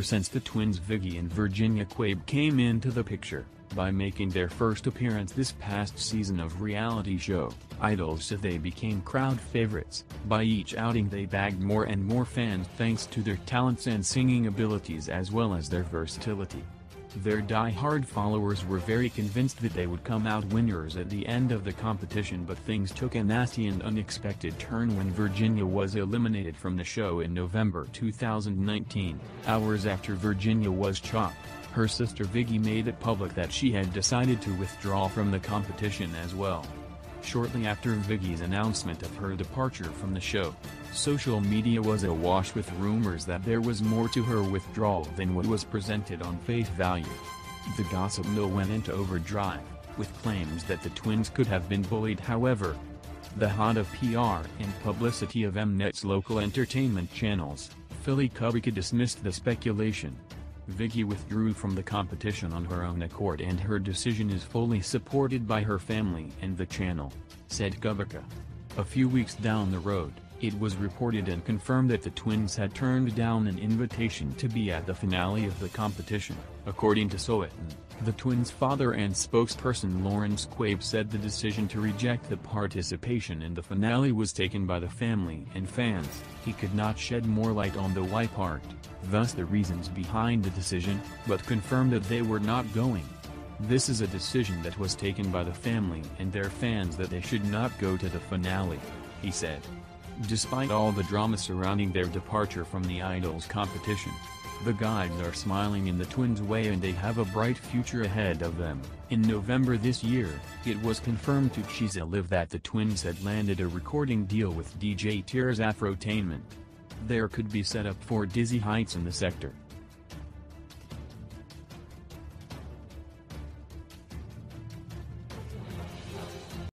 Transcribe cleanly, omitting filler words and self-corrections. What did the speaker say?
ever since the twins Viggy and Virginia Qwabe came into the picture, by making their first appearance this past season of reality show Idols SA. They became crowd favorites. By each outing they bagged more and more fans thanks to their talents and singing abilities as well as their versatility. Their die-hard followers were very convinced that they would come out winners at the end of the competition, but things took a nasty and unexpected turn when Virginia was eliminated from the show in November 2019. Hours after Virginia was chopped, her sister Viggy made it public that she had decided to withdraw from the competition as well. Shortly after Viggy's announcement of her departure from the show, social media was awash with rumors that there was more to her withdrawal than what was presented on Faith Value. The gossip mill went into overdrive, with claims that the twins could have been bullied. However, the hod of PR and publicity of Mnet's local entertainment channels, Fikile Kubheka, dismissed the speculation. Viggy withdrew from the competition on her own accord, and her decision is fully supported by her family and the channel, said Kavaka. A few weeks down the road, it was reported and confirmed that the twins had turned down an invitation to be at the finale of the competition. According to Sowetan, the twins' father and spokesperson Lawrence Qwabe said the decision to reject the participation in the finale was taken by the family and fans. He could not shed more light on the why part, thus the reasons behind the decision, but confirmed that they were not going. This is a decision that was taken by the family and their fans that they should not go to the finale, he said. Despite all the drama surrounding their departure from the Idols competition, the guides are smiling in the twins' way and they have a bright future ahead of them. In November this year, it was confirmed to Chiza Live that the twins had landed a recording deal with DJ Tears Afrotainment. There could be set up for dizzy heights in the sector.